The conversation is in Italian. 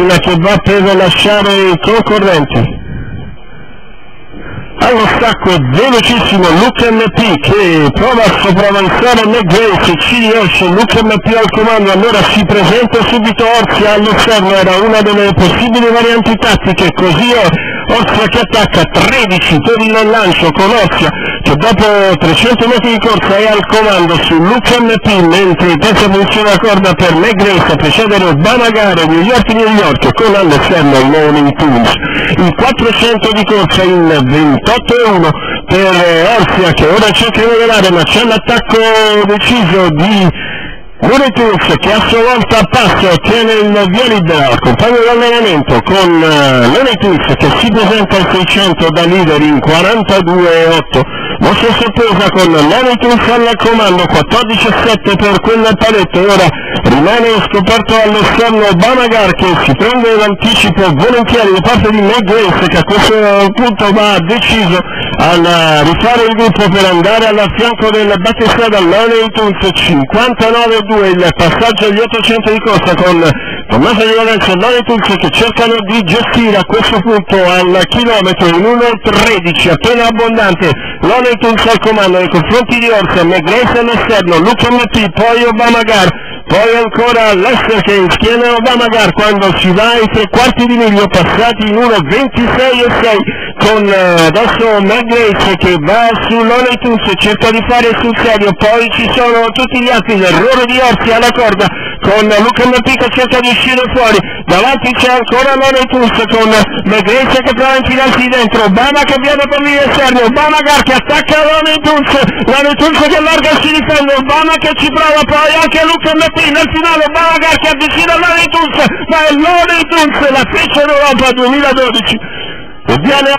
macchina che va per lasciare i concorrenti. Allo stacco velocissimo Look MP che prova a sopravanzare Mack Grace, ci riesce, Look MP al comando, allora si presenta subito Orsia allo ferro, era una delle possibili varianti tattiche, così Orsia che attacca, 13 per il lancio con Orsia che dopo 300 metri di corsa è al comando su Look MP, mentre terza posizione a corda per Mack Grace a precedere Obama Gar, New York-New York con all'esterno Looney Tunes. Il 400 di corsa in 28-1 per Orsia che ora cerca di regolare, ma c'è l'attacco deciso di Looney Tunes che a sua volta a passo ottiene il via libera al compagno d'allenamento con Looney Tunes che si presenta al 600 da leader in 42-8. Mossa sorpresa con Looney Tunes al comando, 14-7 per quel paletto, ora rimane scoperto all'esterno Obama Gar che si prende l'anticipo volentieri da parte di Mack Grace che a questo punto va deciso a rifare il gruppo per andare all'affianco del battistrada Looney Tunes. 59-2 il passaggio agli 800 di corsa con Tommaso di Lorenzo e Looney Tunes che cercano di gestire a questo punto al chilometro in 1.13 appena abbondante Looney Tunes al comando nei confronti di Orsia, Mack Grace all'esterno, Luca Mappi, poi Obama Gar, poi ancora Lester che schiena Obama Gar quando si va ai tre quarti di miglio passati in 1.26 e 6, con adesso Mack Grace che va su Looney Tunes e cerca di fare sul serio, poi ci sono tutti gli altri, l'errore di Orsia alla corda con Luca Mappi che cerca di uscire fuori, davanti c'è ancora Looney Tunes con Mack Grace che prova a infilarsi dentro, Obama che viene per l'esterno, Obama Gar che attacca Looney Tunes, Looney Tunes che allarga e si difende, Obama che ci prova, poi anche Luca Mappi nel finale, Obama Gar che avvicina Looney Tunes, ma è Looney Tunes la freccia d'Europa 2012 e viene